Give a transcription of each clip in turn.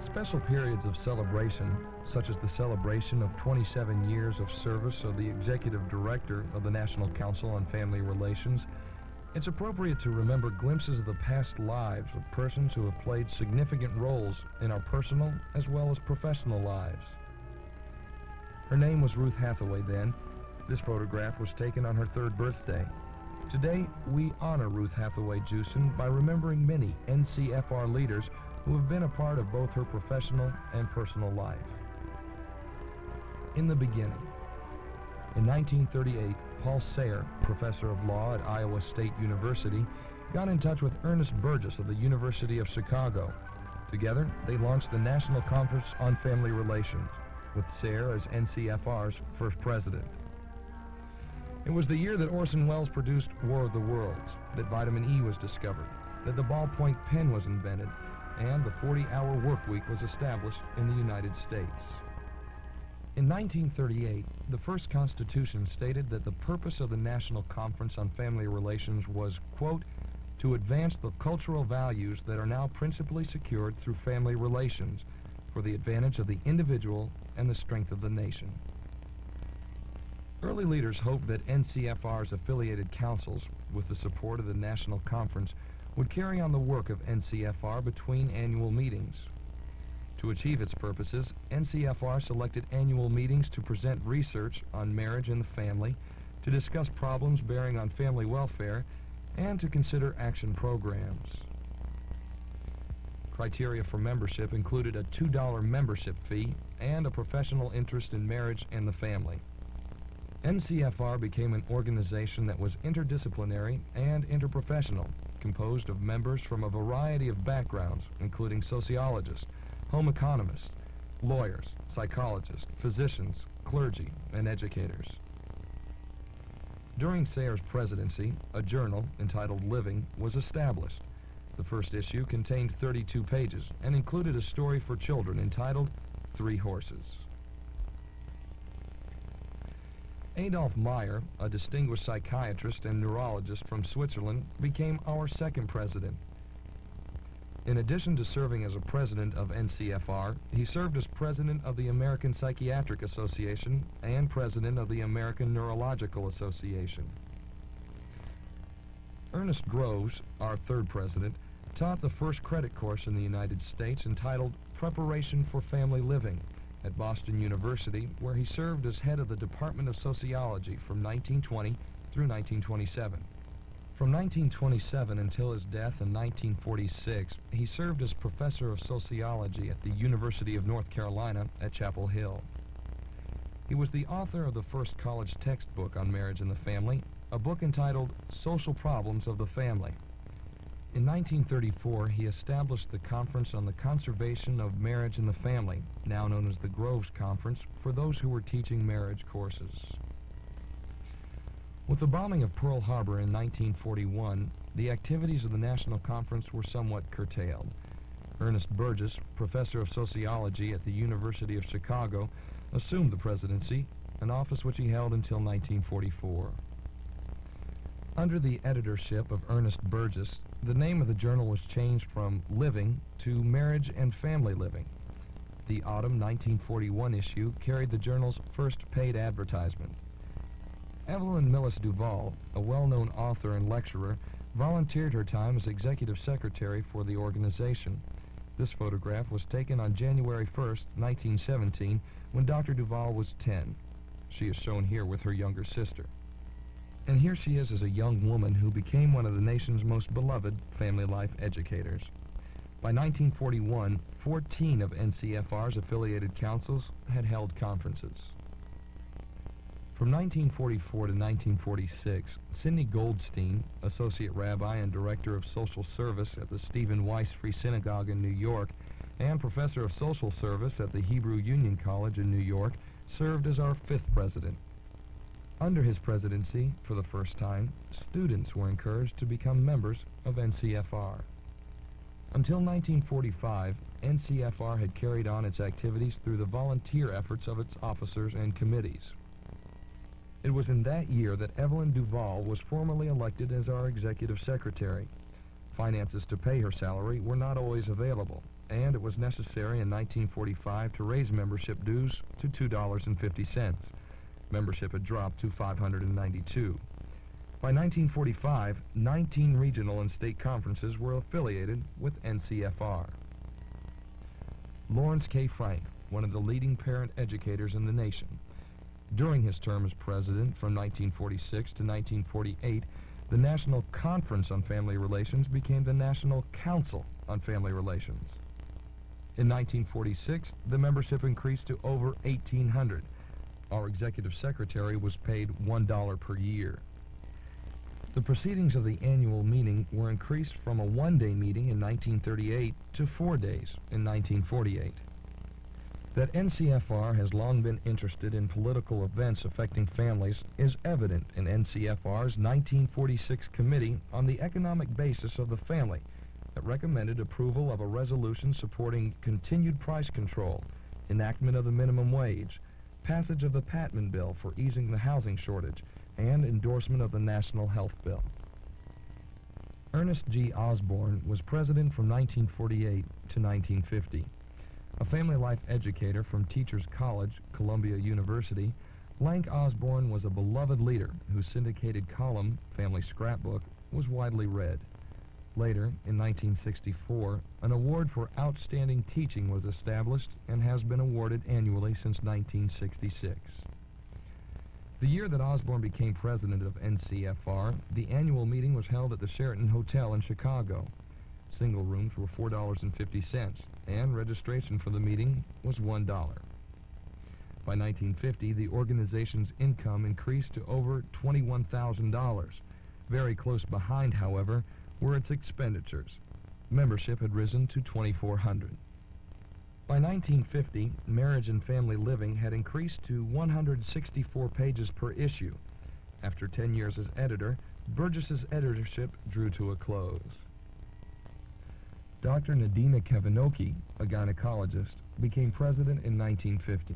At special periods of celebration, such as the celebration of 27 years of service of the Executive Director of the National Council on Family Relations, it's appropriate to remember glimpses of the past lives of persons who have played significant roles in our personal as well as professional lives. Her name was Ruth Hathaway then. This photograph was taken on her third birthday. Today, we honor Ruth Hathaway-Jewson by remembering many NCFR leaders who have been a part of both her professional and personal life. In the beginning, in 1938, Paul Sayre, professor of law at Iowa State University, got in touch with Ernest Burgess of the University of Chicago. Together, they launched the National Conference on Family Relations, with Sayre as NCFR's first president. It was the year that Orson Welles produced War of the Worlds, that vitamin E was discovered, that the ballpoint pen was invented, and the 40-hour work week was established in the United States. In 1938, the first Constitution stated that the purpose of the National Conference on Family Relations was, quote, to advance the cultural values that are now principally secured through family relations for the advantage of the individual and the strength of the nation. Early leaders hoped that NCFR's affiliated councils, with the support of the National Conference, would carry on the work of NCFR between annual meetings. To achieve its purposes, NCFR selected annual meetings to present research on marriage and the family, to discuss problems bearing on family welfare, and to consider action programs. Criteria for membership included a $2 membership fee and a professional interest in marriage and the family. NCFR became an organization that was interdisciplinary and interprofessional, composed of members from a variety of backgrounds, including sociologists, home economists, lawyers, psychologists, physicians, clergy, and educators. During Sayre's presidency, a journal entitled Living was established. The first issue contained 32 pages and included a story for children entitled 3 Horses. Adolf Meyer, a distinguished psychiatrist and neurologist from Switzerland, became our second president. In addition to serving as a president of NCFR, he served as president of the American Psychiatric Association and president of the American Neurological Association. Ernest Groves, our third president, taught the first credit course in the United States entitled Preparation for Family Living at Boston University, where he served as head of the Department of Sociology from 1920 through 1927. From 1927 until his death in 1946, he served as professor of sociology at the University of North Carolina at Chapel Hill. He was the author of the first college textbook on marriage and the family, a book entitled Social Problems of the Family. In 1934, he established the Conference on the Conservation of Marriage and the Family, now known as the Groves Conference, for those who were teaching marriage courses. With the bombing of Pearl Harbor in 1941, the activities of the National Conference were somewhat curtailed. Ernest Burgess, professor of sociology at the University of Chicago, assumed the presidency, an office which he held until 1944. Under the editorship of Ernest Burgess, the name of the journal was changed from Living to Marriage and Family Living. The autumn 1941 issue carried the journal's first paid advertisement. Evelyn Millis Duvall, a well-known author and lecturer, volunteered her time as executive secretary for the organization. This photograph was taken on January 1, 1917, when Dr. Duvall was 10. She is shown here with her younger sister. And here she is as a young woman who became one of the nation's most beloved family life educators. By 1941, 14 of NCFR's affiliated councils had held conferences. From 1944 to 1946, Sidney Goldstein, associate rabbi and director of social service at the Stephen Weiss Free Synagogue in New York and professor of social service at the Hebrew Union College in New York, served as our fifth president. Under his presidency, for the first time, students were encouraged to become members of NCFR. Until 1945, NCFR had carried on its activities through the volunteer efforts of its officers and committees. It was in that year that Evelyn Duvall was formally elected as our executive secretary. Finances to pay her salary were not always available. and it was necessary in 1945 to raise membership dues to $2.50. Membership had dropped to $592. By 1945, 19 regional and state conferences were affiliated with NCFR. Lawrence K. Frank, one of the leading parent educators in the nation. During his term as president from 1946 to 1948, the National Conference on Family Relations became the National Council on Family Relations. In 1946, the membership increased to over 1,800. Our executive secretary was paid $1 per year. The proceedings of the annual meeting were increased from a one-day meeting in 1938 to 4 days in 1948. That NCFR has long been interested in political events affecting families is evident in NCFR's 1946 Committee on the Economic Basis of the Family that recommended approval of a resolution supporting continued price control, enactment of the minimum wage, passage of the Patman Bill for easing the housing shortage, and endorsement of the National Health Bill. Ernest G. Osborne was president from 1948 to 1950. A family life educator from Teachers College, Columbia University, Lank Osborne was a beloved leader whose syndicated column, Family Scrapbook, was widely read. Later, in 1964, an award for outstanding teaching was established and has been awarded annually since 1966. The year that Osborne became president of NCFR, the annual meeting was held at the Sheraton Hotel in Chicago. Single rooms were $4.50, and registration for the meeting was $1. By 1950, the organization's income increased to over $21,000. Very close behind, however, were its expenditures. Membership had risen to 2,400. By 1950, Marriage and Family Living had increased to 164 pages per issue. After 10 years as editor, Burgess's editorship drew to a close. Dr. Nadina Kavanoki, a gynecologist, became president in 1950.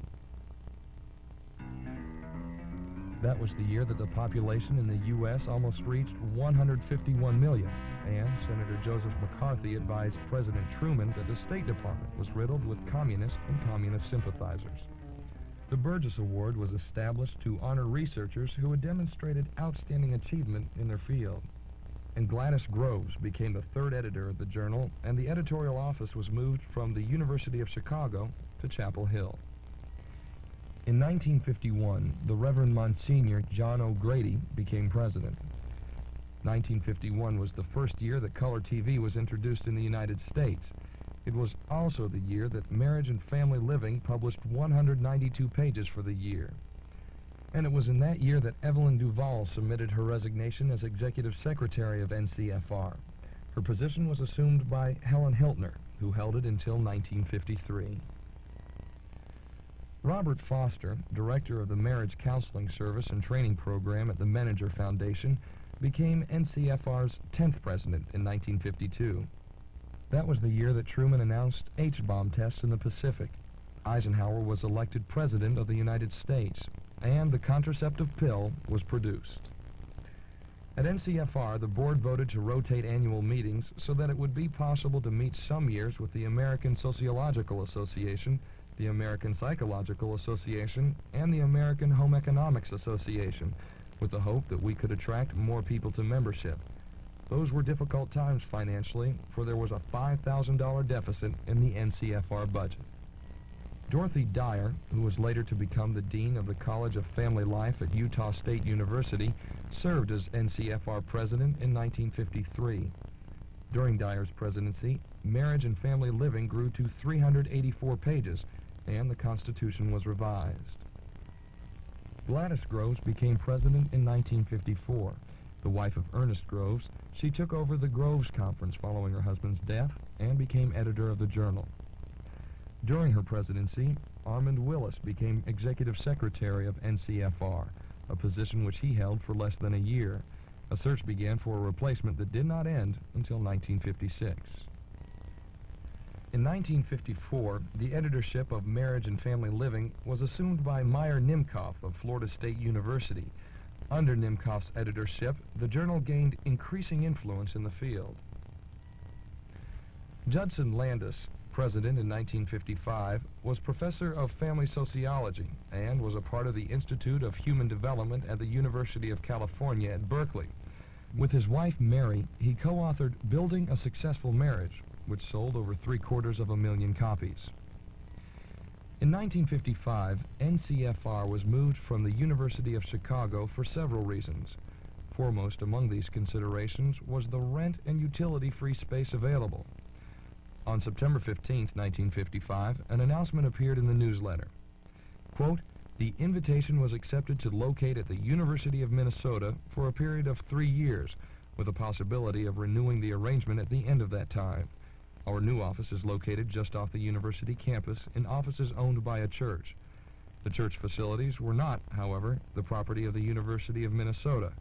That was the year that the population in the U.S. almost reached 151 million, and Senator Joseph McCarthy advised President Truman that the State Department was riddled with communists and communist sympathizers. The Burgess Award was established to honor researchers who had demonstrated outstanding achievement in their field. And Gladys Groves became the third editor of the journal, and the editorial office was moved from the University of Chicago to Chapel Hill. In 1951, the Reverend Monsignor John O'Grady became president. 1951 was the first year that color TV was introduced in the United States. It was also the year that Marriage and Family Living published 192 pages for the year. And it was in that year that Evelyn Duvall submitted her resignation as executive secretary of NCFR. Her position was assumed by Helen Hiltner, who held it until 1953. Robert Foster, director of the Marriage Counseling Service and Training Program at the Menninger Foundation, became NCFR's 10th president in 1952. That was the year that Truman announced H-bomb tests in the Pacific. Eisenhower was elected president of the United States, and the contraceptive pill was produced. At NCFR, the board voted to rotate annual meetings so that it would be possible to meet some years with the American Sociological Association, the American Psychological Association, and the American Home Economics Association, with the hope that we could attract more people to membership. Those were difficult times financially, for there was a $5,000 deficit in the NCFR budget. Dorothy Dyer, who was later to become the dean of the College of Family Life at Utah State University, served as NCFR president in 1953. During Dyer's presidency, Marriage and Family Living grew to 384 pages, and the Constitution was revised. Gladys Groves became president in 1954. The wife of Ernest Groves, she took over the Groves Conference following her husband's death and became editor of the journal. During her presidency, Armand Willis became executive secretary of NCFR, a position which he held for less than a year. A search began for a replacement that did not end until 1956. In 1954, the editorship of Marriage and Family Living was assumed by Meyer Nimcoff of Florida State University. Under Nimcoff's editorship, the journal gained increasing influence in the field. Judson Landis, president in 1955, was professor of family sociology and was a part of the Institute of Human Development at the University of California at Berkeley. With his wife, Mary, he co-authored Building a Successful Marriage, which sold over 750,000 copies. In 1955, NCFR was moved from the University of Chicago for several reasons. Foremost among these considerations was the rent and utility-free space available. On September 15, 1955, an announcement appeared in the newsletter. Quote, "The invitation was accepted to locate at the University of Minnesota for a period of 3 years, with a possibility of renewing the arrangement at the end of that time. Our new office is located just off the university campus in offices owned by a church. The church facilities were not, however, the property of the University of Minnesota.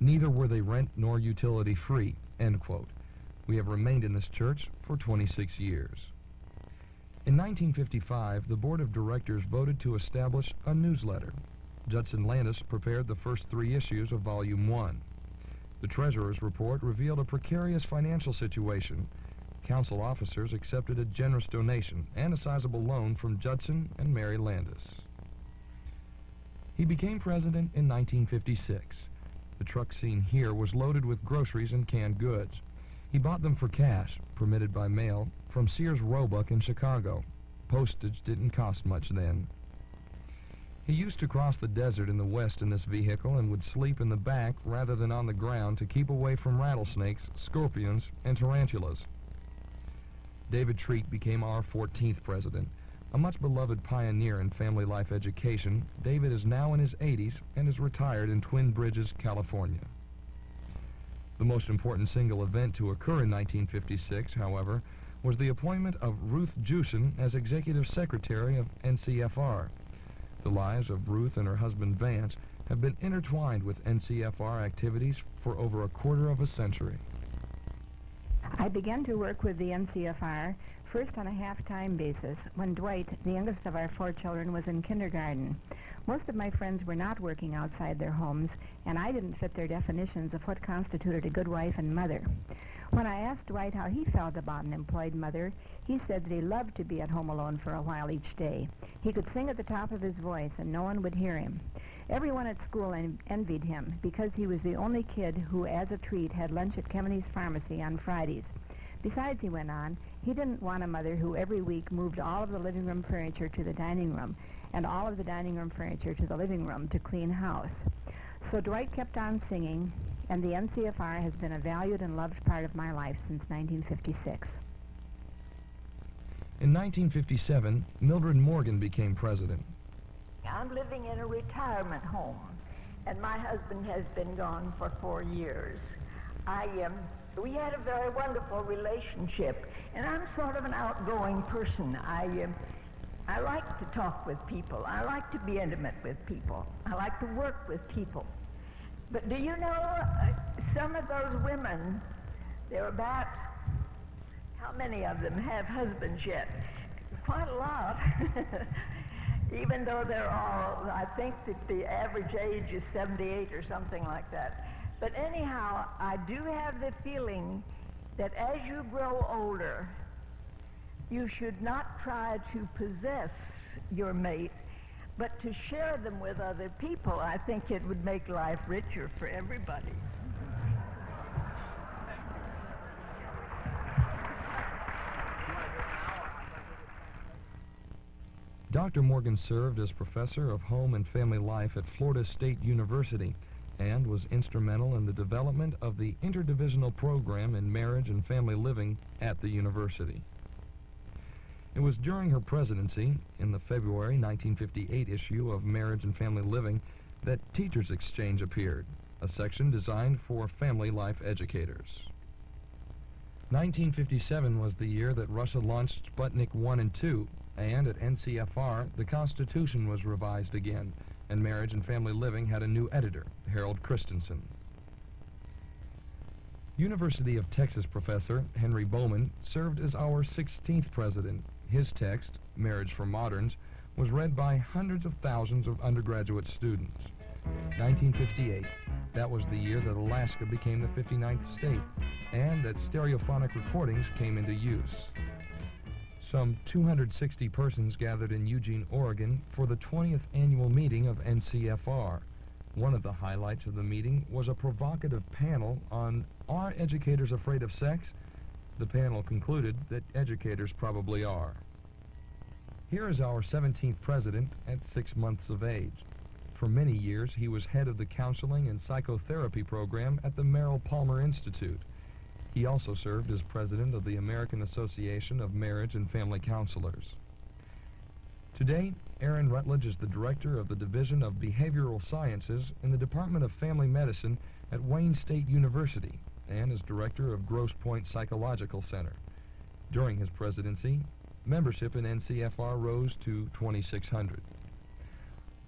Neither were they rent nor utility-free," end quote. We have remained in this church for 26 years. In 1955, the board of directors voted to establish a newsletter. Judson Landis prepared the first 3 issues of Volume 1. The treasurer's report revealed a precarious financial situation. Council officers accepted a generous donation and a sizable loan from Judson and Mary Landis. He became president in 1956. The truck seen here was loaded with groceries and canned goods. He bought them for cash, permitted by mail, from Sears Roebuck in Chicago. Postage didn't cost much then. He used to cross the desert in the west in this vehicle and would sleep in the back rather than on the ground to keep away from rattlesnakes, scorpions, and tarantulas. David Treat became our 14th president. A much beloved pioneer in family life education, David is now in his 80s and is retired in Twin Bridges, California. The most important single event to occur in 1956, however, was the appointment of Ruth Jewson as Executive Secretary of NCFR. The lives of Ruth and her husband Vance have been intertwined with NCFR activities for over a quarter of a century. I began to work with the NCFR first on a half-time basis when Dwight, the youngest of our 4 children, was in kindergarten. Most of my friends were not working outside their homes, and I didn't fit their definitions of what constituted a good wife and mother. When I asked Dwight how he felt about an employed mother, he said that he loved to be at home alone for a while each day. He could sing at the top of his voice, and no one would hear him. Everyone at school envied him because he was the only kid who, as a treat, had lunch at Kemeney's Pharmacy on Fridays. Besides, he went on, he didn't want a mother who every week moved all of the living room furniture to the dining room, and all of the dining room furniture to the living room to clean house. So Dwight kept on singing, and the NCFR has been a valued and loved part of my life since 1956. In 1957, Mildred Morgan became president. I'm living in a retirement home, and my husband has been gone for 4 years. We had a very wonderful relationship, and I'm sort of an outgoing person. I like to talk with people. I like to be intimate with people. I like to work with people. But do you know, some of those women, there are about, how many of them have husbands yet? Quite a lot. Even though they're all, I think that the average age is 78 or something like that. But anyhow, I do have the feeling that as you grow older, you should not try to possess your mate, but to share them with other people. I think it would make life richer for everybody. Dr. Morgan served as professor of home and family life at Florida State University and was instrumental in the development of the interdivisional program in marriage and family living at the university. It was during her presidency, in the February 1958 issue of Marriage and Family Living, that Teachers Exchange appeared, a section designed for family life educators. 1957 was the year that Russia launched Sputnik 1 and 2, and at NCFR, the Constitution was revised again, and Marriage and Family Living had a new editor, Harold Christensen. University of Texas professor Henry Bowman served as our 16th president. His text, Marriage for Moderns, was read by hundreds of thousands of undergraduate students. 1958, that was the year that Alaska became the 59th state and that stereophonic recordings came into use. Some 260 persons gathered in Eugene, Oregon for the 20th annual meeting of NCFR. One of the highlights of the meeting was a provocative panel on "Are educators afraid of sex?" The panel concluded that educators probably are. Here is our 17th president at 6 months of age. For many years, he was head of the counseling and psychotherapy program at the Merrill Palmer Institute. He also served as president of the American Association of Marriage and Family Counselors. Today, Aaron Rutledge is the director of the Division of Behavioral Sciences in the Department of Family Medicine at Wayne State University and is director of Grosse Pointe Psychological Center. During his presidency, membership in NCFR rose to 2,600.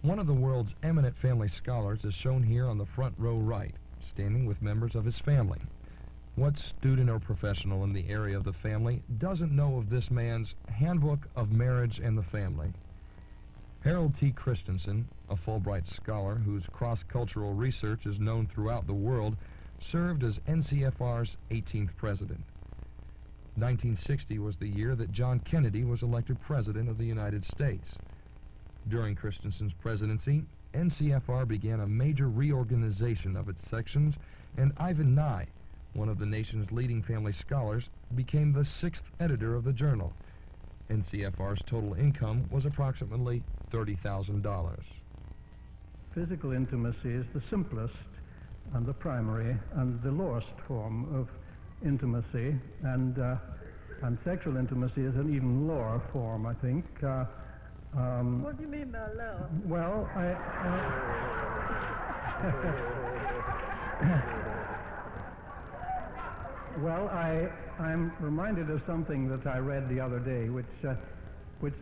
One of the world's eminent family scholars is shown here on the front row right, standing with members of his family. What student or professional in the area of the family doesn't know of this man's Handbook of Marriage and the Family? Harold T. Christensen, a Fulbright scholar whose cross-cultural research is known throughout the world, served as NCFR's 18th president. 1960 was the year that John Kennedy was elected President of the United States. During Christensen's presidency, NCFR began a major reorganization of its sections, and Ivan Nye, one of the nation's leading family scholars, became the 6th editor of the journal. NCFR's total income was approximately $30,000. Physical intimacy is the simplest and the primary and the lowest form of intimacy, and sexual intimacy is an even lower form, I think. What do you mean by lower? Well, I'm reminded of something that I read the other day, which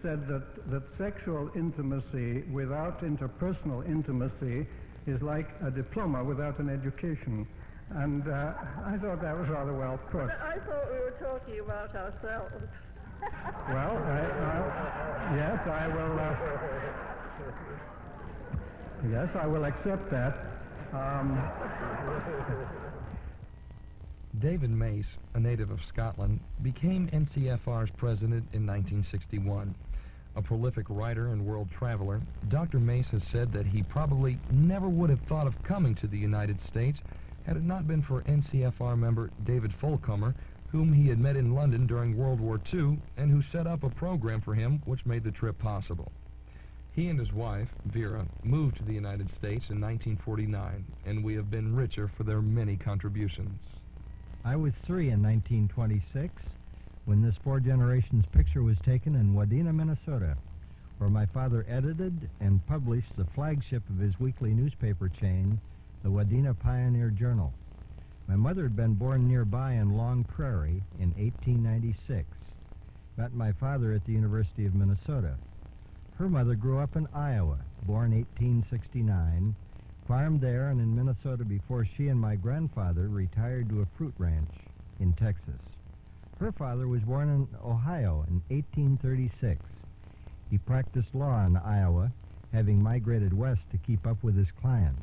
said that sexual intimacy without interpersonal intimacy is like a diploma without an education. And I thought that was rather well put. But I thought we were talking about ourselves. Well, I will accept that. David Mace, a native of Scotland, became NCFR's president in 1961. A prolific writer and world traveler, Dr. Mace has said that he probably never would have thought of coming to the United States had it not been for NCFR member David Folcomer, whom he had met in London during World War II and who set up a program for him which made the trip possible. He and his wife, Vera, moved to the United States in 1949, and we have been richer for their many contributions. I was 3 in 1926 when this Four Generations picture was taken in Wadena, Minnesota, where my father edited and published the flagship of his weekly newspaper chain, the Wadena Pioneer Journal. My mother had been born nearby in Long Prairie in 1896. Met my father at the University of Minnesota. Her mother grew up in Iowa, born 1869, farmed there and in Minnesota before she and my grandfather retired to a fruit ranch in Texas. Her father was born in Ohio in 1836. He practiced law in Iowa, having migrated west to keep up with his clients.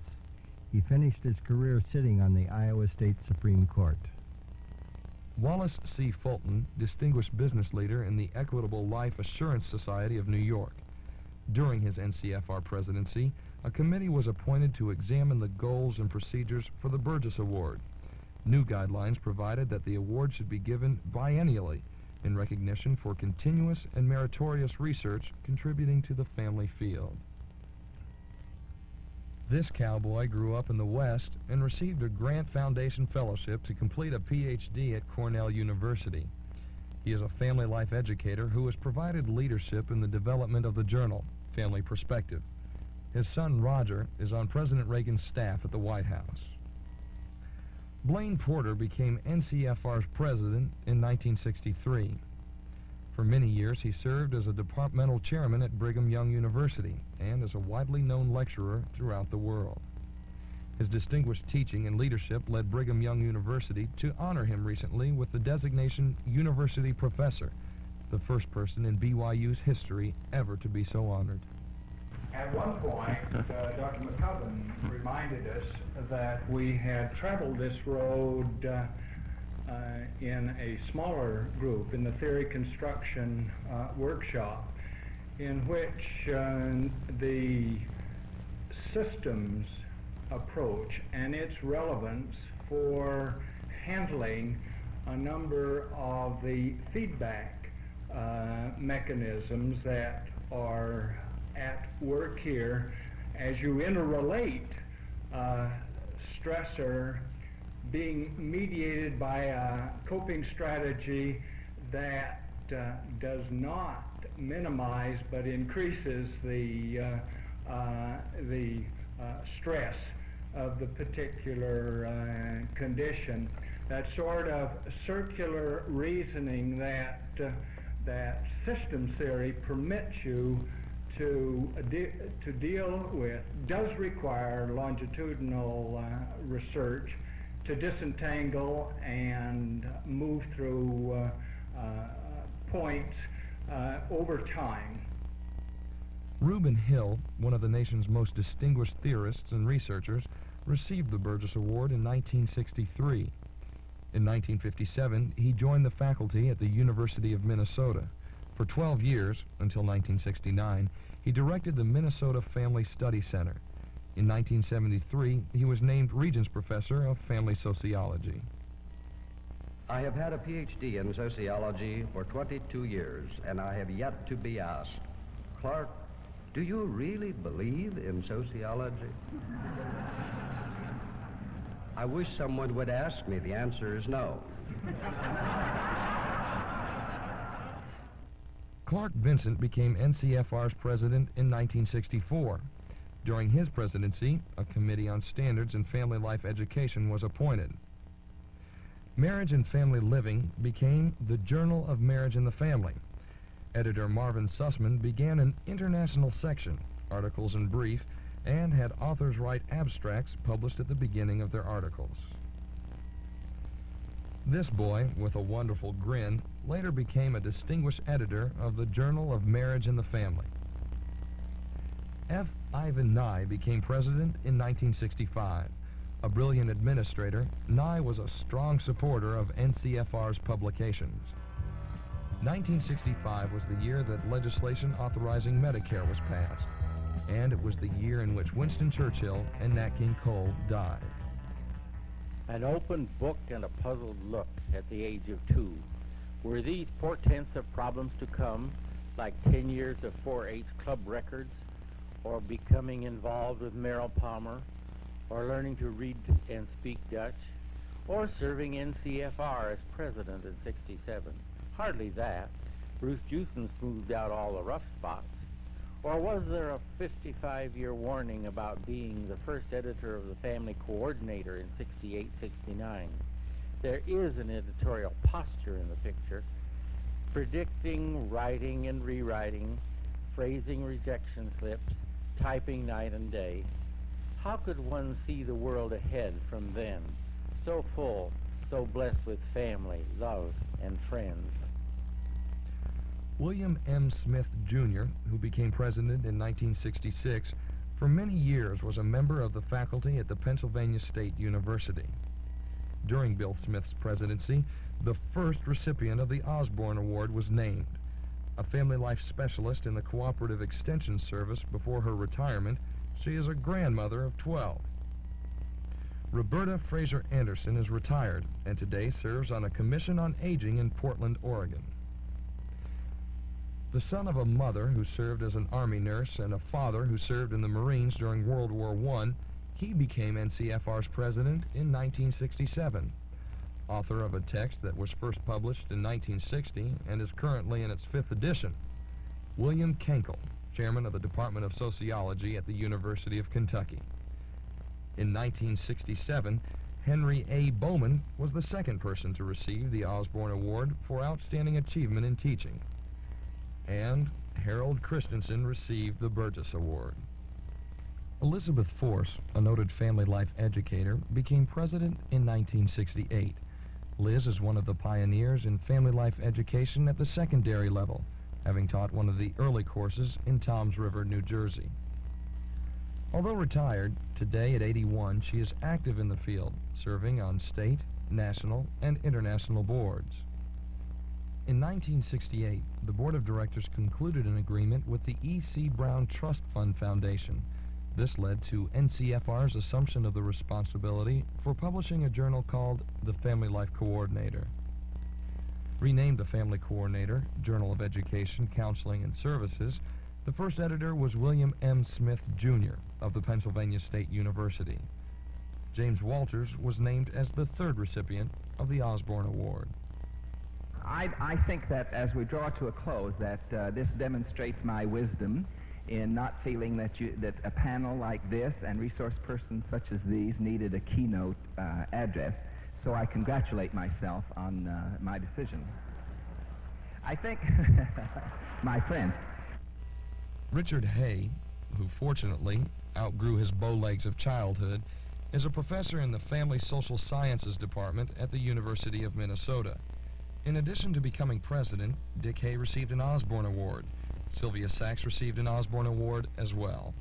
He finished his career sitting on the Iowa State Supreme Court. Wallace C. Fulton, distinguished business leader in the Equitable Life Assurance Society of New York. During his NCFR presidency, a committee was appointed to examine the goals and procedures for the Burgess Award. New guidelines provided that the award should be given biennially in recognition for continuous and meritorious research contributing to the family field. This cowboy grew up in the West and received a Grant Foundation fellowship to complete a Ph.D. at Cornell University. He is a family life educator who has provided leadership in the development of the journal, Family Perspective. His son, Roger, is on President Reagan's staff at the White House. Blaine Porter became NCFR's president in 1963. For many years, he served as a departmental chairman at Brigham Young University and as a widely known lecturer throughout the world. His distinguished teaching and leadership led Brigham Young University to honor him recently with the designation University Professor, the first person in BYU's history ever to be so honored. At one point, Dr. McCubbin reminded us that we had traveled this road in a smaller group in the theory construction workshop, in which the systems approach and its relevance for handling a number of the feedback mechanisms that are at work here as you interrelate stressor being mediated by a coping strategy that does not minimize but increases the stress of the particular condition. That sort of circular reasoning that that system theory permits you to deal with does require longitudinal research to disentangle and move through points over time. Reuben Hill, one of the nation's most distinguished theorists and researchers, received the Burgess Award in 1963. In 1957, he joined the faculty at the University of Minnesota. For 12 years, until 1969, he directed the Minnesota Family Study Center. In 1973, he was named Regents Professor of Family Sociology. I have had a PhD in sociology for 22 years, and I have yet to be asked, "Clark, do you really believe in sociology?" I wish someone would ask me. The answer is no. Clark Vincent became NCFR's president in 1964. During his presidency, a committee on standards in family life education was appointed. Marriage and Family Living became the Journal of Marriage and the Family. Editor Marvin Sussman began an international section, articles in brief, and had authors write abstracts published at the beginning of their articles. This boy, with a wonderful grin, later became a distinguished editor of the Journal of Marriage and the Family. F. Ivan Nye became president in 1965. A brilliant administrator, Nye was a strong supporter of NCFR's publications. 1965 was the year that legislation authorizing Medicare was passed, and it was the year in which Winston Churchill and Nat King Cole died. An open book and a puzzled look at the age of two. Were these portents of problems to come, like 10 years of 4-H club records, or becoming involved with Merrill Palmer, or learning to read and speak Dutch, or serving NCFR as president in '67? Hardly that. Ruth Jewson smoothed out all the rough spots. Or was there a 55-year warning about being the first editor of the Family Coordinator in '68-'69? There is an editorial posture in the picture, predicting, writing and rewriting, phrasing rejection slips, typing night and day. How could one see the world ahead from then, so full, so blessed with family, love, and friends? William M. Smith Jr., who became president in 1966, for many years was a member of the faculty at the Pennsylvania State University. During Bill Smith's presidency, the first recipient of the Osborne Award was named. A family life specialist in the Cooperative Extension Service before her retirement, she is a grandmother of 12. Roberta Fraser Anderson is retired and today serves on a commission on aging in Portland, Oregon. The son of a mother who served as an Army nurse and a father who served in the Marines during World War I, he became NCFR's president in 1967. Author of a text that was first published in 1960 and is currently in its 5th edition, William Kenkel, chairman of the Department of Sociology at the University of Kentucky. In 1967, Henry A. Bowman was the second person to receive the Osborne Award for Outstanding Achievement in Teaching. And Harold Christensen received the Burgess Award. Elizabeth Force, a noted family life educator, became president in 1968. Liz is one of the pioneers in family life education at the secondary level, having taught one of the early courses in Toms River, New Jersey. Although retired, today at 81, she is active in the field, serving on state national, and international boards. In 1968, the Board of Directors concluded an agreement with the E.C. Brown Trust Fund Foundation. This led to NCFR's assumption of the responsibility for publishing a journal called The Family Life Coordinator. Renamed the Family Coordinator, Journal of Education, Counseling, and Services, the first editor was William M. Smith Jr. of the Pennsylvania State University. James Walters was named as the third recipient of the Osborne Award. I think that as we draw to a close, that this demonstrates my wisdom in not feeling that a panel like this and resource persons such as these needed a keynote address. So I congratulate myself on my decision. I think, my friend. Richard Hay, who fortunately outgrew his bow legs of childhood, is a professor in the Family Social Sciences Department at the University of Minnesota. In addition to becoming president, Dick Hay received an Osborne Award. Sylvia Sachs received an Osborne Award as well.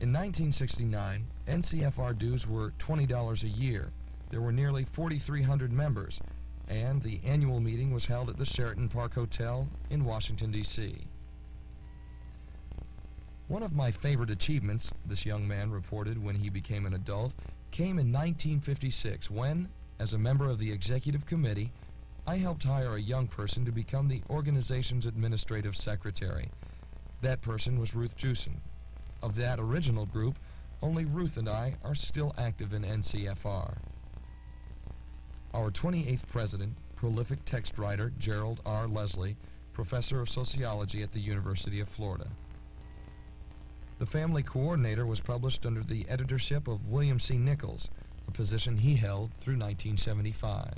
In 1969, NCFR dues were $20 a year. There were nearly 4,300 members, and the annual meeting was held at the Sheraton Park Hotel in Washington, D.C. One of my favorite achievements, this young man reported when he became an adult, came in 1956 when, as a member of the executive committee, I helped hire a young person to become the organization's administrative secretary. That person was Ruth Jewson. Of that original group, only Ruth and I are still active in NCFR. Our 28th president, prolific text writer Gerald R. Leslie, professor of sociology at the University of Florida. The Family Coordinator was published under the editorship of William C. Nichols, a position he held through 1975.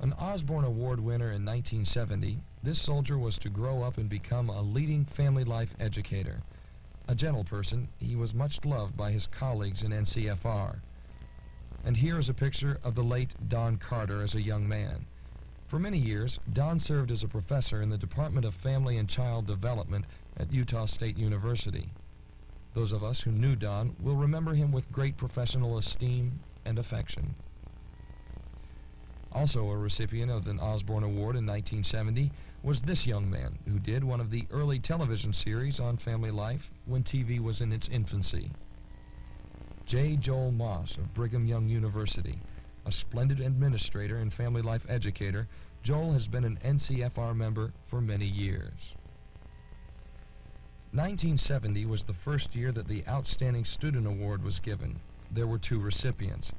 An Osborne Award winner in 1970, this soldier was to grow up and become a leading family life educator. A gentle person, he was much loved by his colleagues in NCFR. And here is a picture of the late Don Carter as a young man. For many years, Don served as a professor in the Department of Family and Child Development at Utah State University. Those of us who knew Don will remember him with great professional esteem and affection. Also a recipient of an Osborne Award in 1970 was this young man who did one of the early television series on family life when TV was in its infancy. J. Joel Moss of Brigham Young University, a splendid administrator and family life educator, Joel has been an NCFR member for many years. 1970 was the first year that the Outstanding Student Award was given. There were two recipients.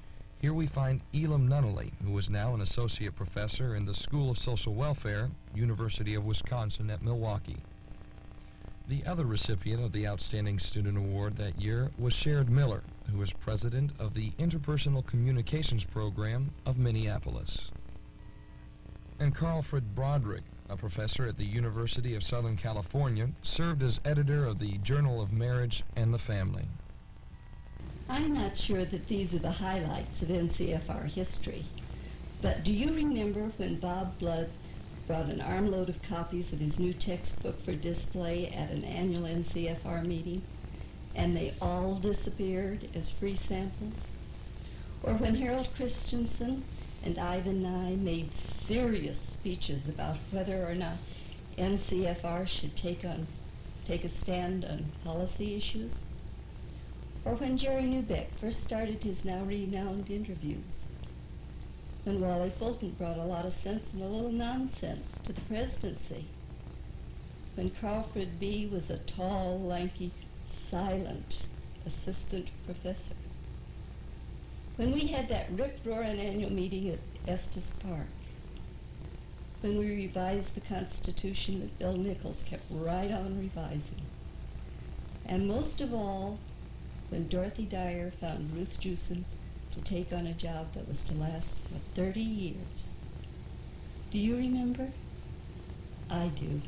Here we find Elam Nunnally, who is now an associate professor in the School of Social Welfare, University of Wisconsin at Milwaukee. The other recipient of the Outstanding Student Award that year was Sherrod Miller, who is president of the Interpersonal Communications Program of Minneapolis. And Carlfred Broderick, a professor at the University of Southern California, served as editor of the Journal of Marriage and the Family. I'm not sure that these are the highlights of NCFR history, but do you remember when Bob Blood brought an armload of copies of his new textbook for display at an annual NCFR meeting, and they all disappeared as free samples? Or when Harold Christensen and Ivan Nye made serious speeches about whether or not NCFR should take a stand on policy issues? Or when Jerry Newbeck first started his now renowned interviews, when Wally Fulton brought a lot of sense and a little nonsense to the presidency, when Crawford B. was a tall, lanky, silent assistant professor, when we had that rip-roaring annual meeting at Estes Park, when we revised the Constitution that Bill Nichols kept right on revising, and most of all, when Dorothy Dyer found Ruth Jewson to take on a job that was to last for 30 years. Do you remember? I do.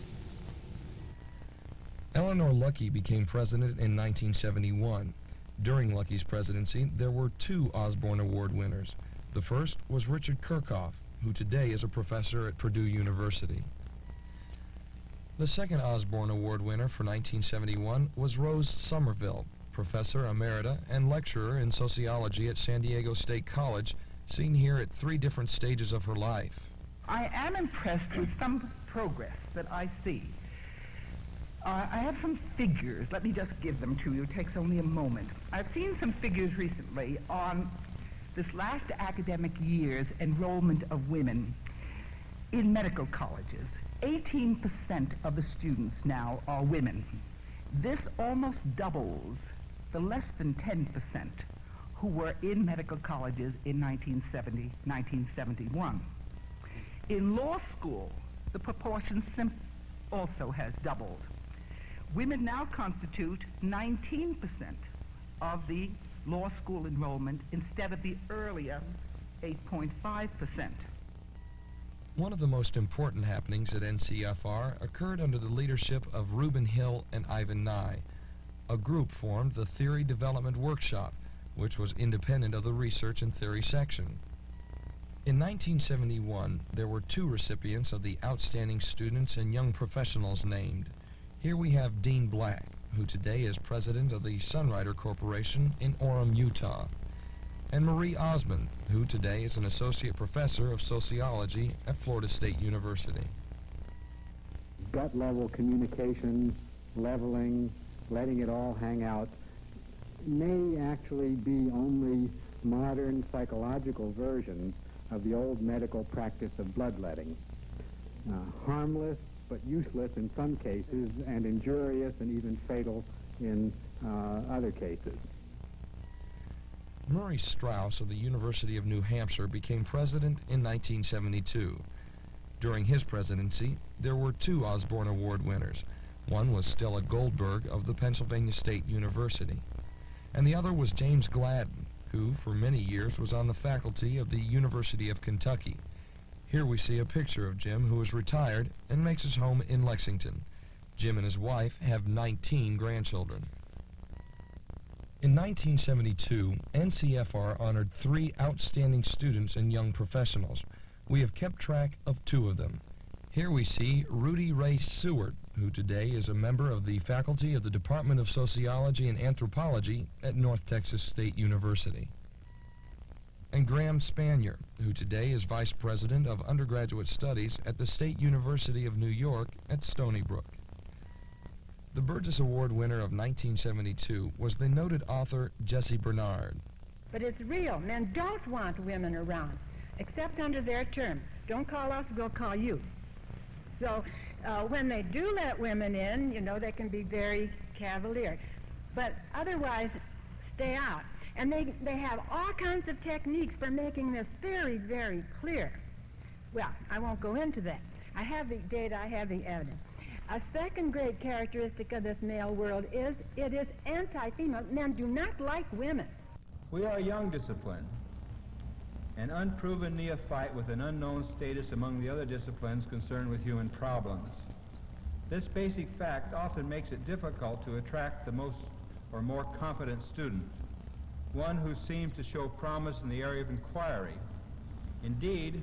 Eleanor Lucky became president in 1971. During Lucky's presidency, there were two Osborne Award winners. The first was Richard Kirchhoff, who today is a professor at Purdue University. The second Osborne Award winner for 1971 was Rose Somerville, professor emerita and lecturer in sociology at San Diego State College, seen here at three different stages of her life. I am impressed with some progress that I see. I have some figures. Let me just give them to you. It takes only a moment. I've seen some figures recently on this last academic year's enrollment of women in medical colleges. 18% of the students now are women. This almost doubles the less than 10% who were in medical colleges in 1970, 1971. In law school, the proportion also has doubled. Women now constitute 19% of the law school enrollment instead of the earlier 8.5%. One of the most important happenings at NCFR occurred under the leadership of Reuben Hill and Ivan Nye. A group formed the Theory Development Workshop, which was independent of the Research and Theory section. In 1971, there were two recipients of the Outstanding Students and Young Professionals named. Here we have Dean Black, who today is president of the Sunrider Corporation in Orem, Utah, and Marie Osmond, who today is an associate professor of sociology at Florida State University. Gut level communication, leveling, letting it all hang out, may actually be only modern psychological versions of the old medical practice of bloodletting. Harmless but useless in some cases, and injurious and even fatal in other cases. Murray Strauss of the University of New Hampshire became president in 1972. During his presidency, there were two Osborne Award winners. One was Stella Goldberg of the Pennsylvania State University, and the other was James Gladden, who for many years was on the faculty of the University of Kentucky. Here we see a picture of Jim, who is retired and makes his home in Lexington. Jim and his wife have 19 grandchildren. In 1972, NCFR honored three outstanding students and young professionals. We have kept track of two of them. Here we see Rudy Ray Seward, who today is a member of the faculty of the Department of Sociology and Anthropology at North Texas State University, and Graham Spanier, who today is vice president of undergraduate studies at the State University of New York at Stony Brook. The Burgess Award winner of 1972 was the noted author Jessie Bernard. But it's real. Men don't want women around, except under their terms. Don't call us, we'll call you. So when they do let women in, you know, they can be very cavalier. But otherwise, stay out. And they have all kinds of techniques for making this very, very clear. Well, I won't go into that. I have the data, I have the evidence. A second great characteristic of this male world is it is anti-female. Men do not like women. We are young discipline, an unproven neophyte with an unknown status among the other disciplines concerned with human problems. This basic fact often makes it difficult to attract the most or more competent student, one who seems to show promise in the area of inquiry. Indeed,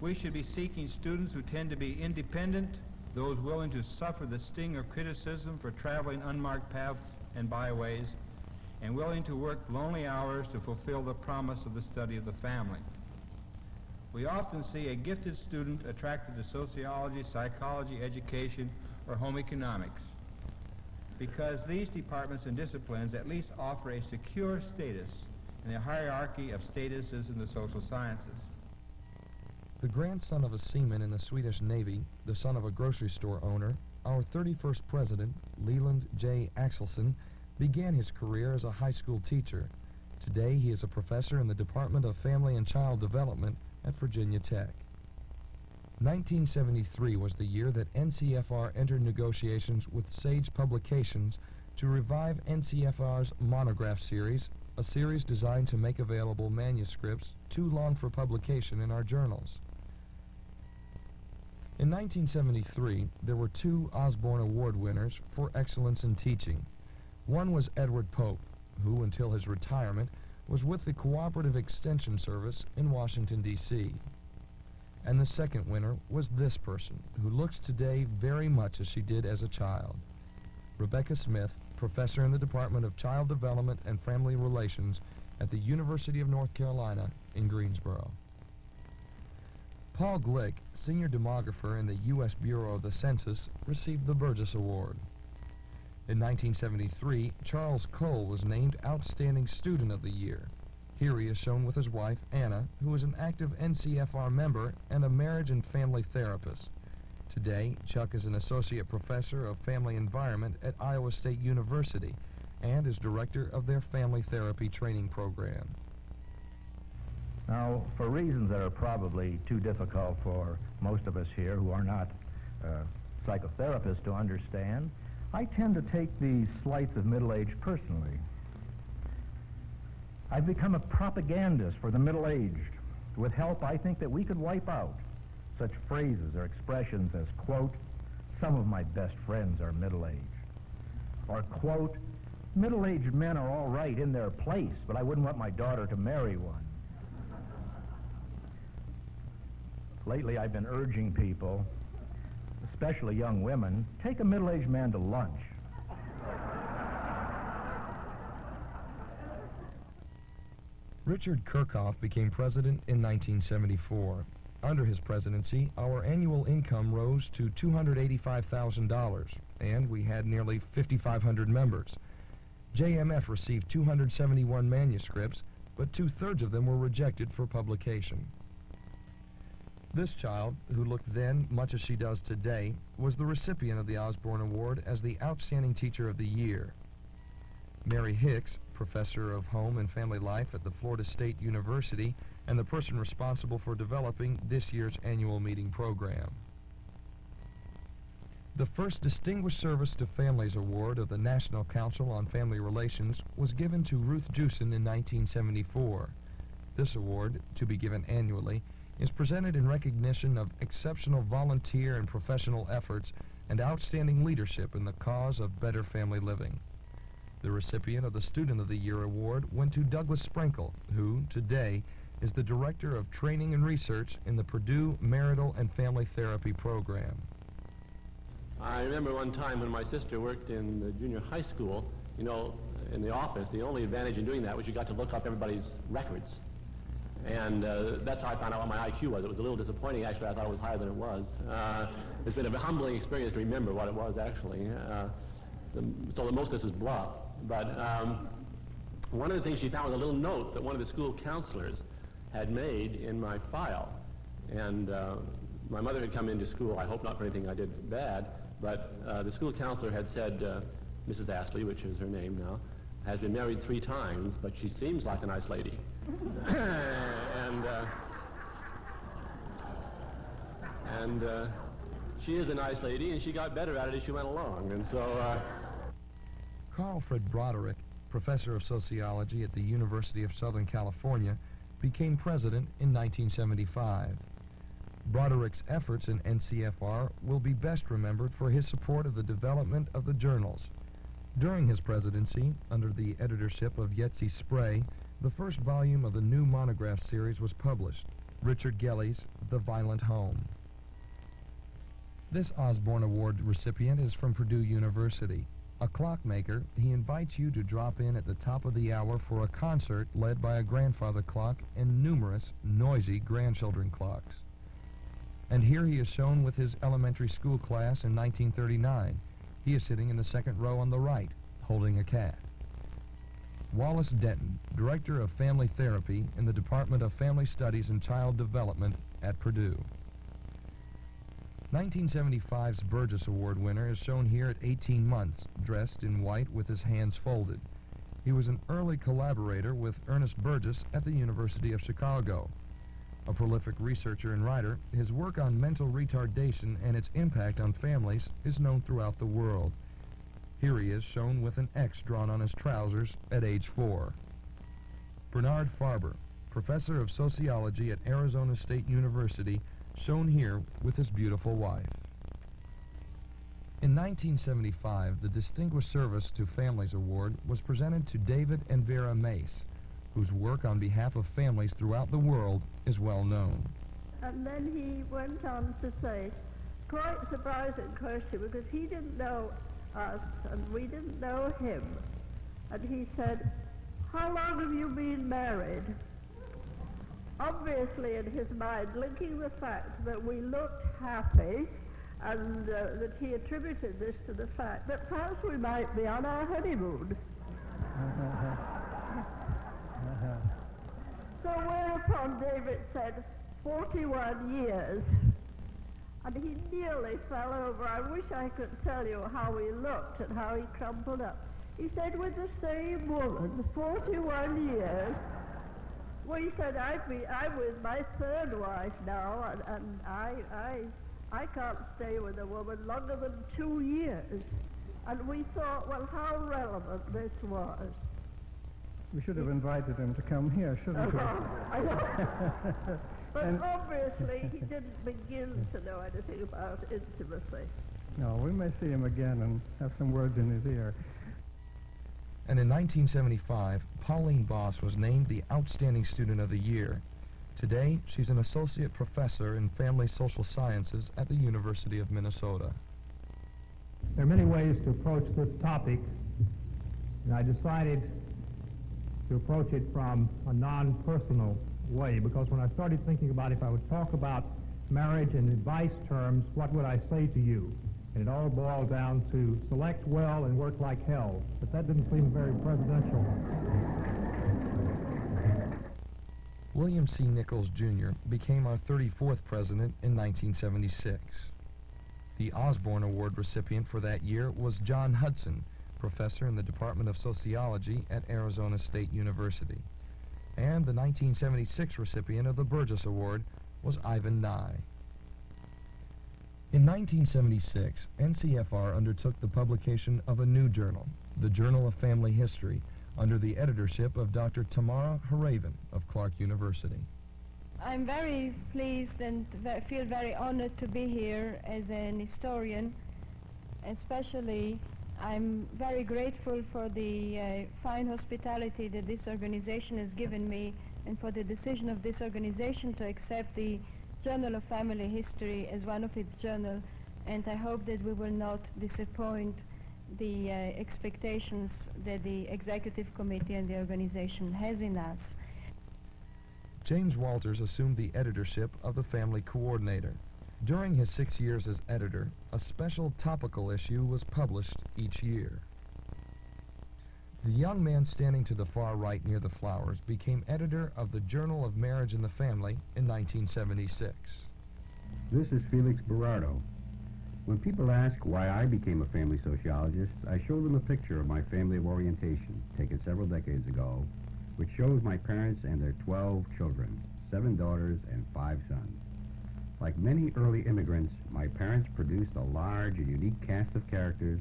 we should be seeking students who tend to be independent, those willing to suffer the sting of criticism for traveling unmarked paths and byways, and willing to work lonely hours to fulfill the promise of the study of the family. We often see a gifted student attracted to sociology, psychology, education, or home economics, because these departments and disciplines at least offer a secure status in the hierarchy of statuses in the social sciences. The grandson of a seaman in the Swedish Navy, the son of a grocery store owner, our 31st president, Leland J. Axelson, began his career as a high school teacher. Today he is a professor in the Department of Family and Child Development at Virginia Tech. 1973 was the year that NCFR entered negotiations with Sage Publications to revive NCFR's monograph series, a series designed to make available manuscripts too long for publication in our journals. In 1973, there were two Osborne Award winners for excellence in teaching. One was Edward Pope, who until his retirement was with the Cooperative Extension Service in Washington, D.C. And the second winner was this person, who looks today very much as she did as a child, Rebecca Smith, professor in the Department of Child Development and Family Relations at the University of North Carolina in Greensboro. Paul Glick, senior demographer in the U.S. Bureau of the Census, received the Burgess Award. In 1973, Charles Cole was named Outstanding Student of the Year. Here he is shown with his wife, Anna, who is an active NCFR member and a marriage and family therapist. Today, Chuck is an associate professor of family environment at Iowa State University and is director of their family therapy training program. Now, for reasons that are probably too difficult for most of us here who are not psychotherapists to understand, I tend to take the slights of middle age personally. I've become a propagandist for the middle-aged. With help, I think that we could wipe out such phrases or expressions as, quote, "Some of my best friends are middle-aged," or, quote, "Middle-aged men are all right in their place, but I wouldn't want my daughter to marry one." Lately, I've been urging people, especially young women, take a middle-aged man to lunch. Richard Kirchhoff became president in 1974. Under his presidency, our annual income rose to $285,000, and we had nearly 5,500 members. JMF received 271 manuscripts, but two-thirds of them were rejected for publication. This child, who looked then much as she does today, was the recipient of the Osborne Award as the Outstanding Teacher of the Year. Mary Hicks, professor of home and family life at the Florida State University and the person responsible for developing this year's annual meeting program. The first Distinguished Service to Families Award of the National Council on Family Relations was given to Ruth Jewson in 1974. This award, to be given annually, is presented in recognition of exceptional volunteer and professional efforts and outstanding leadership in the cause of better family living. The recipient of the Student of the Year Award went to Douglas Sprinkle, who, today, is the Director of Training and Research in the Purdue Marital and Family Therapy Program. I remember one time when my sister worked in the junior high school, you know, in the office, the only advantage in doing that was you got to look up everybody's records. And that's how I found out what my IQ was. It was a little disappointing, actually. I thought it was higher than it was. It's been a humbling experience to remember what it was, actually. So the most of this is bluff. But one of the things she found was a little note that one of the school counselors had made in my file. And my mother had come into school, I hope not for anything I did bad, but the school counselor had said, Mrs. Astley, which is her name now, has been married 3 times, but she seems like a nice lady. And she is a nice lady, and she got better at it as she went along. And so... Carl Fred Broderick, professor of sociology at the University of Southern California, became president in 1975. Broderick's efforts in NCFR will be best remembered for his support of the development of the journals. During his presidency, under the editorship of Yetzi Spray, the first volume of the new monograph series was published, Richard Gelly's The Violent Home. This Osborne Award recipient is from Purdue University. A clockmaker, he invites you to drop in at the top of the hour for a concert led by a grandfather clock and numerous noisy grandchildren clocks. And here he is shown with his elementary school class in 1939. He is sitting in the second row on the right, holding a cat. Wallace Denton, Director of Family Therapy in the Department of Family Studies and Child Development at Purdue. 1975's Burgess Award winner is shown here at 18 months, dressed in white with his hands folded. He was an early collaborator with Ernest Burgess at the University of Chicago. A prolific researcher and writer, his work on mental retardation and its impact on families is known throughout the world. Here he is shown with an X drawn on his trousers at age 4. Bernard Farber, professor of sociology at Arizona State University, shown here with his beautiful wife. In 1975, the Distinguished Service to Families Award was presented to David and Vera Mace, whose work on behalf of families throughout the world is well known. And then he went on to say, quite surprising question, because he didn't know us, and we didn't know him. And he said, "How long have you been married?" Obviously, in his mind, linking the fact that we looked happy and that he attributed this to the fact that perhaps we might be on our honeymoon. So whereupon David said, 41 years. And he nearly fell over. I wish I could tell you how he looked and how he crumpled up. He said, with the same woman, 41 years. Well, he said, I'm with my third wife now, and I can't stay with a woman longer than 2 years. And we thought, well, how relevant this was. We should have invited him to come here, shouldn't we? But obviously he didn't begin to know anything about intimacy. No, we may see him again and have some words in his ear. And in 1975, Pauline Boss was named the Outstanding Student of the Year. Today, she's an associate professor in family social sciences at the University of Minnesota. There are many ways to approach this topic, and I decided to approach it from a non-personal way, because when I started thinking about if I would talk about marriage in advice terms, what would I say to you? And it all boiled down to select well and work like hell. But that didn't seem very presidential. William C. Nichols, Jr. became our 34th president in 1976. The Osborne Award recipient for that year was John Hudson, professor in the Department of Sociology at Arizona State University. And the 1976 recipient of the Burgess Award was Ivan Nye. In 1976, NCFR undertook the publication of a new journal, the Journal of Family History, under the editorship of Dr. Tamara Haravan of Clark University. I'm very pleased and feel very honored to be here as an historian. Especially, I'm very grateful for the fine hospitality that this organization has given me, and for the decision of this organization to accept the Journal of Family History as one of its journals, and I hope that we will not disappoint the expectations that the Executive Committee and the organization has in us. James Walters assumed the editorship of the Family Coordinator. During his 6 years as editor, a special topical issue was published each year. The young man standing to the far right near the flowers became editor of the Journal of Marriage and the Family in 1976. This is Felix Berardo. When people ask why I became a family sociologist, I show them a picture of my family of orientation, taken several decades ago, which shows my parents and their 12 children, 7 daughters and 5 sons. Like many early immigrants, my parents produced a large and unique cast of characters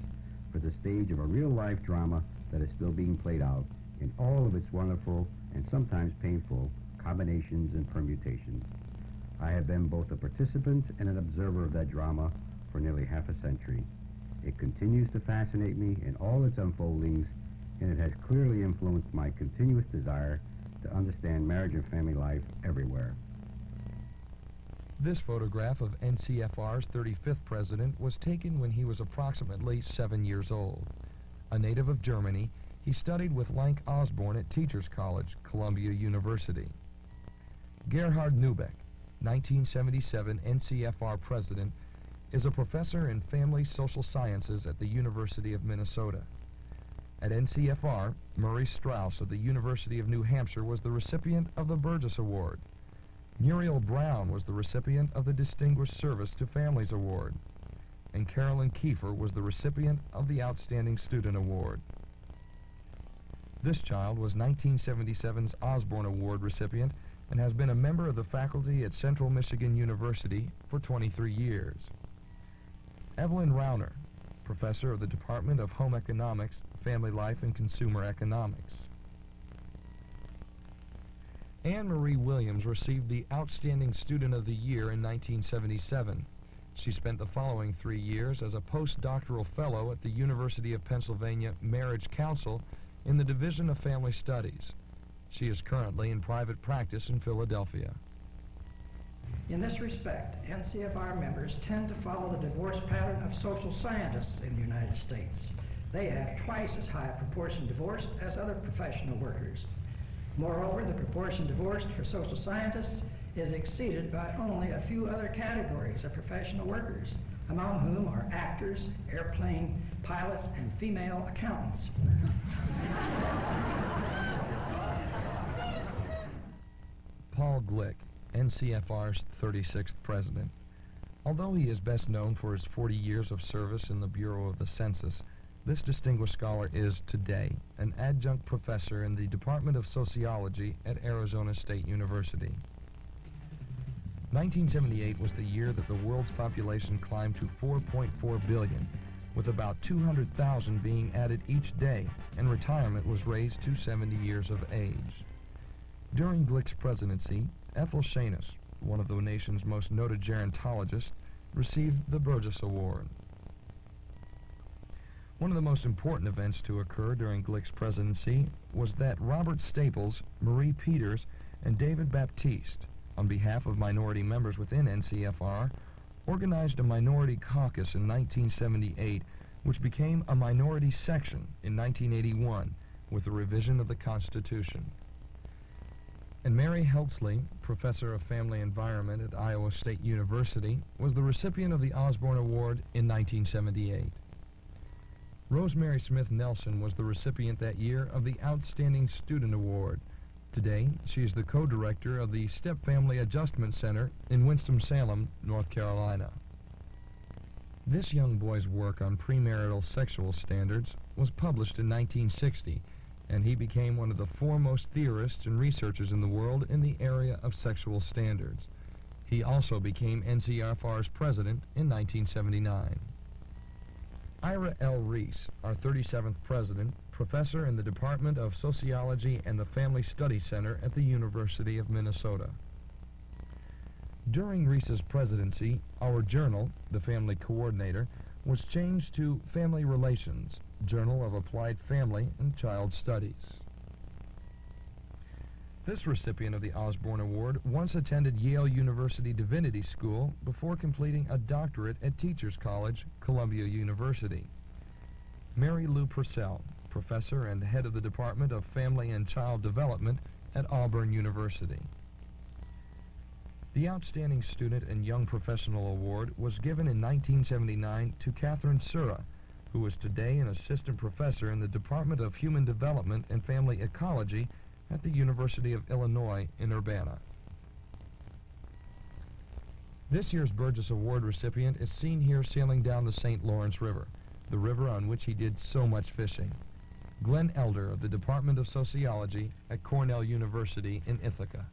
for the stage of a real-life drama that is still being played out in all of its wonderful and sometimes painful combinations and permutations. I have been both a participant and an observer of that drama for nearly half a century. It continues to fascinate me in all its unfoldings, and it has clearly influenced my continuous desire to understand marriage and family life everywhere. This photograph of NCFR's 35th president was taken when he was approximately 7 years old. A native of Germany, he studied with Lank Osborne at Teachers College, Columbia University. Gerhard Neubeck, 1977 NCFR president, is a professor in family social sciences at the University of Minnesota. At NCFR, Murray Strauss of the University of New Hampshire was the recipient of the Burgess Award. Muriel Brown was the recipient of the Distinguished Service to Families Award. And Carolyn Kiefer was the recipient of the Outstanding Student Award. This child was 1977's Osborne Award recipient and has been a member of the faculty at Central Michigan University for 23 years. Evelyn Rauner, professor of the Department of Home Economics, Family Life, and Consumer Economics. Anne Marie Williams received the Outstanding Student of the Year in 1977. She spent the following 3 years as a postdoctoral fellow at the University of Pennsylvania Marriage Council in the Division of Family Studies. She is currently in private practice in Philadelphia. In this respect, NCFR members tend to follow the divorce pattern of social scientists in the United States. They have twice as high a proportion divorced as other professional workers. Moreover, the proportion divorced for social scientists is exceeded by only a few other categories of professional workers, among whom are actors, airplane pilots, and female accountants. Paul Glick, NCFR's 36th president. Although he is best known for his 40 years of service in the Bureau of the Census, this distinguished scholar is today an adjunct professor in the Department of Sociology at Arizona State University. 1978 was the year that the world's population climbed to 4.4 billion, with about 200,000 being added each day, and retirement was raised to 70 years of age. During Glick's presidency, Ethel Shainus, one of the nation's most noted gerontologists, received the Burgess Award. One of the most important events to occur during Glick's presidency was that Robert Staples, Marie Peters, and David Baptiste, on behalf of minority members within NCFR, organized a minority caucus in 1978, which became a minority section in 1981 with a revision of the Constitution. And Mary Heltzley, professor of family environment at Iowa State University, was the recipient of the Osborne Award in 1978. Rosemary Smith Nelson was the recipient that year of the Outstanding Student Award. Today, she is the co-director of the Step Family Adjustment Center in Winston-Salem, North Carolina. This young boy's work on premarital sexual standards was published in 1960, and he became one of the foremost theorists and researchers in the world in the area of sexual standards. He also became NCFR's president in 1979. Ira L. Reese, our 37th president, professor in the Department of Sociology and the Family Study Center at the University of Minnesota. During Reese's presidency, our journal, the Family Coordinator, was changed to Family Relations, Journal of Applied Family and Child Studies. This recipient of the Osborne Award once attended Yale University Divinity School before completing a doctorate at Teachers College, Columbia University. Mary Lou Purcell, professor and head of the Department of Family and Child Development at Auburn University. The Outstanding Student and Young Professional Award was given in 1979 to Catherine Sura, who is today an assistant professor in the Department of Human Development and Family Ecology at the University of Illinois in Urbana. This year's Burgess Award recipient is seen here sailing down the St. Lawrence River, the river on which he did so much fishing. Glenn Elder of the Department of Sociology at Cornell University in Ithaca.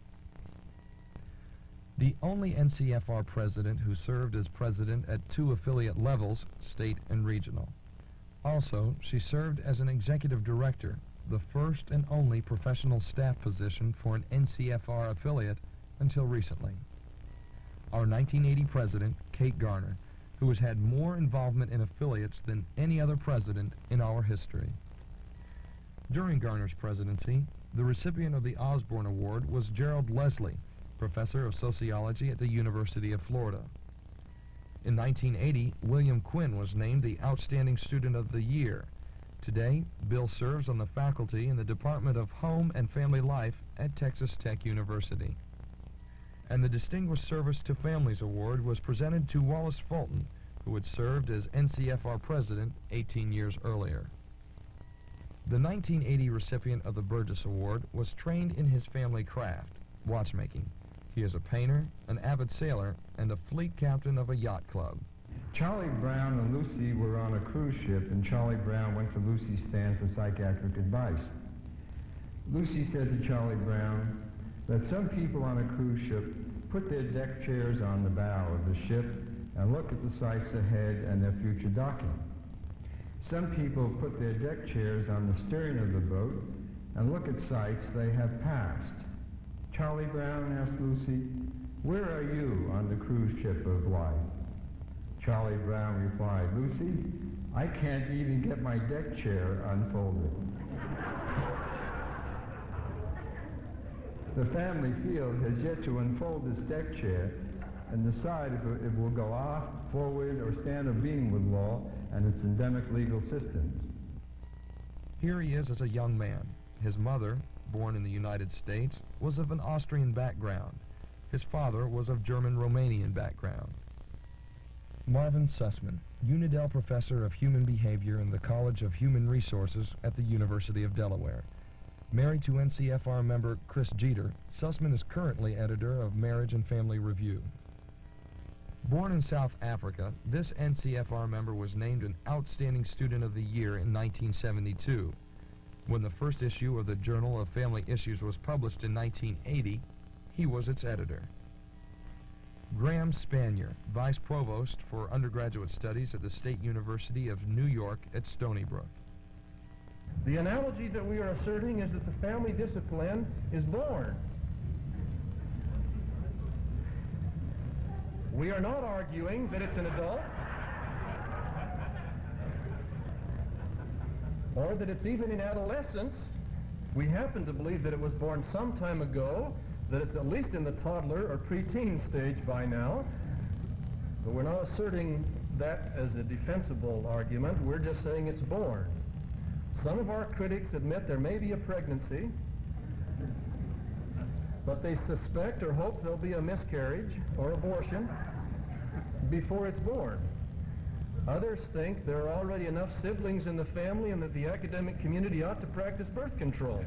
The only NCFR president who served as president at two affiliate levels, state and regional. Also, she served as an executive director, the first and only professional staff position for an NCFR affiliate until recently. Our 1980 president, Kate Garner, who has had more involvement in affiliates than any other president in our history. During Garner's presidency, the recipient of the Osborne Award was Gerald Leslie, professor of sociology at the University of Florida. In 1980, William Quinn was named the Outstanding Student of the Year. Today, Bill serves on the faculty in the Department of Home and Family Life at Texas Tech University. And the Distinguished Service to Families Award was presented to Wallace Fulton, who had served as NCFR president 18 years earlier. The 1980 recipient of the Burgess Award was trained in his family craft, watchmaking. He is a painter, an avid sailor, and a fleet captain of a yacht club. Charlie Brown and Lucy were on a cruise ship, and Charlie Brown went to Lucy's stand for psychiatric advice. Lucy said to Charlie Brown that some people on a cruise ship put their deck chairs on the bow of the ship and look at the sights ahead and their future docking. Some people put their deck chairs on the stern of the boat and look at sights they have passed. Charlie Brown asked Lucy, "Where are you on the cruise ship of life?" Charlie Brown replied, "Lucy, I can't even get my deck chair unfolded." The family field has yet to unfold this deck chair, and decide if it will go off, forward, or stand or being with law and its endemic legal systems. Here he is as a young man. His mother, born in the United States, was of an Austrian background. His father was of German-Romanian background. Marvin Sussman, Unadel Professor of Human Behavior in the College of Human Resources at the University of Delaware. Married to NCFR member Chris Jeter, Sussman is currently editor of Marriage and Family Review. Born in South Africa, this NCFR member was named an Outstanding Student of the Year in 1972. When the first issue of the Journal of Family Issues was published in 1980, he was its editor. Graham Spanier, Vice Provost for Undergraduate Studies at the State University of New York at Stony Brook. The analogy that we are asserting is that the family discipline is born. We are not arguing that it's an adult or that it's even in adolescence. We happen to believe that it was born some time ago, that it's at least in the toddler or preteen stage by now. But we're not asserting that as a defensible argument. We're just saying it's born. Some of our critics admit there may be a pregnancy, but they suspect or hope there'll be a miscarriage or abortion before it's born. Others think there are already enough siblings in the family and that the academic community ought to practice birth control.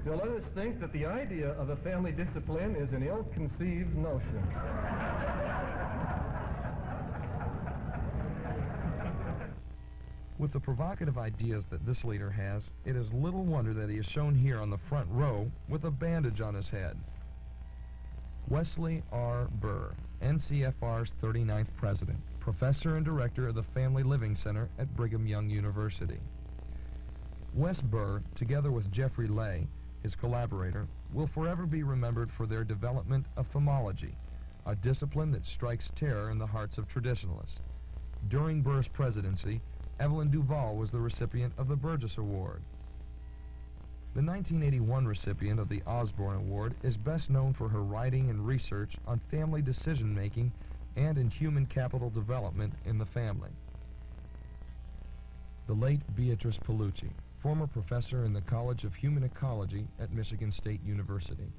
Still others think that the idea of a family discipline is an ill-conceived notion. With the provocative ideas that this leader has, it is little wonder that he is shown here on the front row with a bandage on his head. Wesley R. Burr, NCFR's 39th president, professor and director of the Family Living Center at Brigham Young University. Wes Burr, together with Jeffrey Lay, his collaborator, will forever be remembered for their development of famology, a discipline that strikes terror in the hearts of traditionalists. During Burr's presidency, Evelyn Duvall was the recipient of the Burgess Award. The 1981 recipient of the Osborne Award is best known for her writing and research on family decision-making and in human capital development in the family. The late Beatrice Pellucci, former professor in the College of Human Ecology at Michigan State University.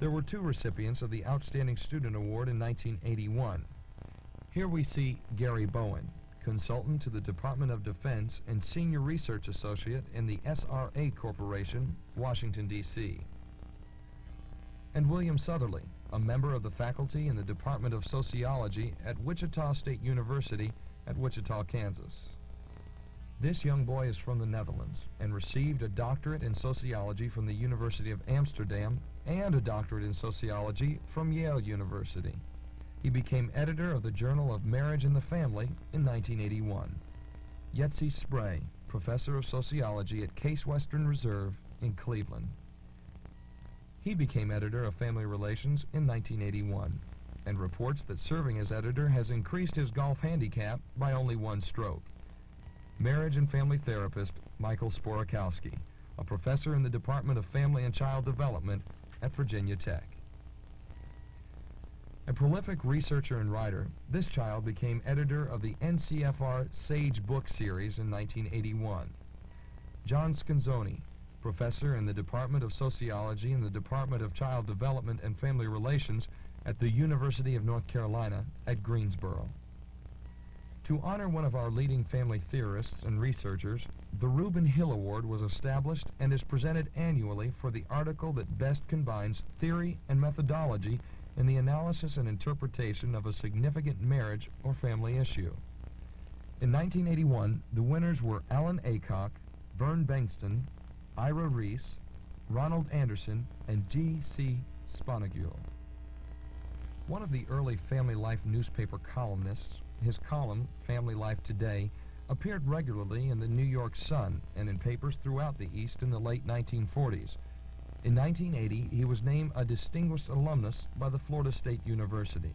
There were two recipients of the Outstanding Student Award in 1981. Here we see Gary Bowen, consultant to the Department of Defense and senior research associate in the SRA Corporation, Washington, D.C. And William Sutherly, a member of the faculty in the Department of Sociology at Wichita State University at Wichita, Kansas. This young boy is from the Netherlands and received a doctorate in sociology from the University of Amsterdam and a doctorate in sociology from Yale University. He became editor of the Journal of Marriage and the Family in 1981. Yetzi Spray, professor of sociology at Case Western Reserve in Cleveland. He became editor of Family Relations in 1981 and reports that serving as editor has increased his golf handicap by only one stroke. Marriage and family therapist Michael Sporakowski, a professor in the Department of Family and Child Development at Virginia Tech. A prolific researcher and writer, this child became editor of the NCFR Sage Book Series in 1981. John Scanzoni, professor in the Department of Sociology and the Department of Child Development and Family Relations at the University of North Carolina at Greensboro. To honor one of our leading family theorists and researchers, the Reuben Hill Award was established and is presented annually for the article that best combines theory and methodology in the analysis and interpretation of a significant marriage or family issue. In 1981, the winners were Alan Aycock, Vern Bengston, Ira Reese, Ronald Anderson, and G.C. Sponigiel. One of the early Family Life newspaper columnists, his column, Family Life Today, appeared regularly in the New York Sun and in papers throughout the East in the late 1940s. In 1980, he was named a distinguished alumnus by the Florida State University.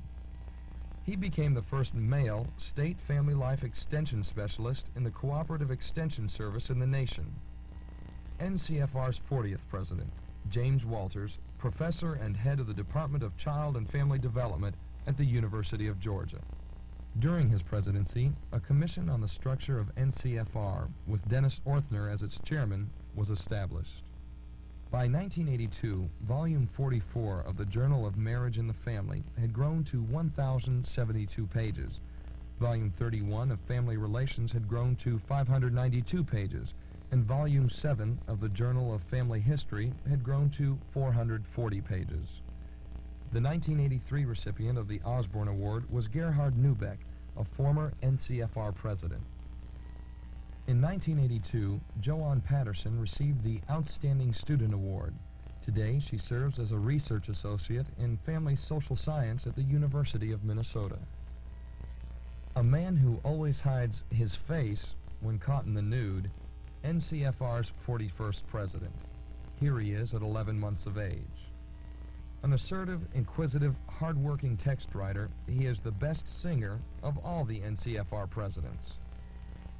He became the first male state family life extension specialist in the Cooperative Extension Service in the nation. NCFR's 40th president, James Walters, professor and head of the Department of Child and Family Development at the University of Georgia. During his presidency, a commission on the structure of NCFR, with Dennis Orthner as its chairman, was established. By 1982, volume 44 of the Journal of Marriage and the Family had grown to 1,072 pages. Volume 31 of Family Relations had grown to 592 pages, and volume 7 of the Journal of Family History had grown to 440 pages. The 1983 recipient of the Osborne Award was Gerhard Neubeck, a former NCFR president. In 1982, Joan Patterson received the Outstanding Student Award. Today, she serves as a research associate in family social science at the University of Minnesota. A man who always hides his face when caught in the nude, NCFR's 41st president. Here he is at 11 months of age. An assertive, inquisitive, hard-working text writer, he is the best singer of all the NCFR presidents.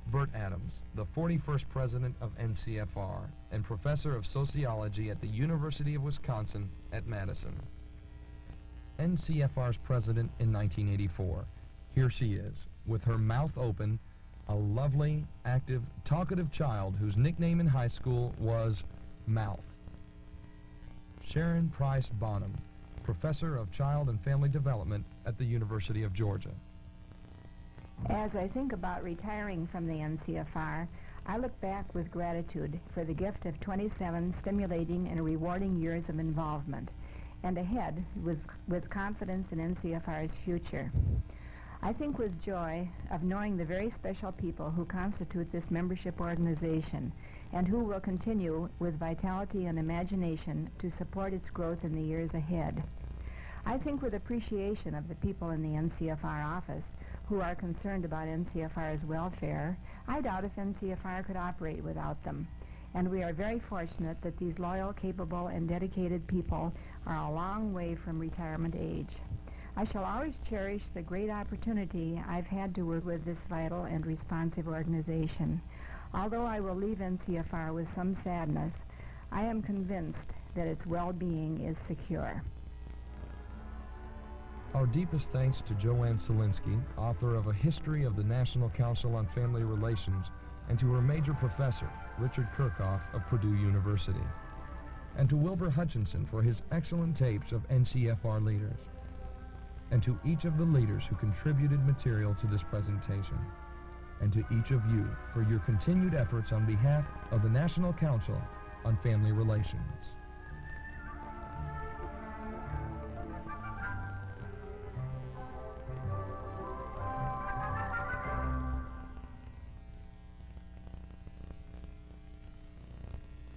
Bert Adams, the 41st president of NCFR and professor of sociology at the University of Wisconsin at Madison. NCFR's president in 1984. Here she is, with her mouth open, a lovely, active, talkative child whose nickname in high school was Mouth. Sharon Price Bonham, professor of child and family development at the University of Georgia. As I think about retiring from the NCFR, I look back with gratitude for the gift of 27 stimulating and rewarding years of involvement, and ahead with confidence in NCFR's future. I think with joy of knowing the very special people who constitute this membership organization, and who will continue with vitality and imagination to support its growth in the years ahead. I think with appreciation of the people in the NCFR office who are concerned about NCFR's welfare. I doubt if NCFR could operate without them, and we are very fortunate that these loyal, capable, and dedicated people are a long way from retirement age. I shall always cherish the great opportunity I've had to work with this vital and responsive organization. Although I will leave NCFR with some sadness, I am convinced that its well-being is secure. Our deepest thanks to Joanne Selinsky, author of A History of the National Council on Family Relations, and to her major professor, Richard Kirchhoff of Purdue University, and to Wilbur Hutchinson for his excellent tapes of NCFR leaders, and to each of the leaders who contributed material to this presentation, and to each of you for your continued efforts on behalf of the National Council on Family Relations.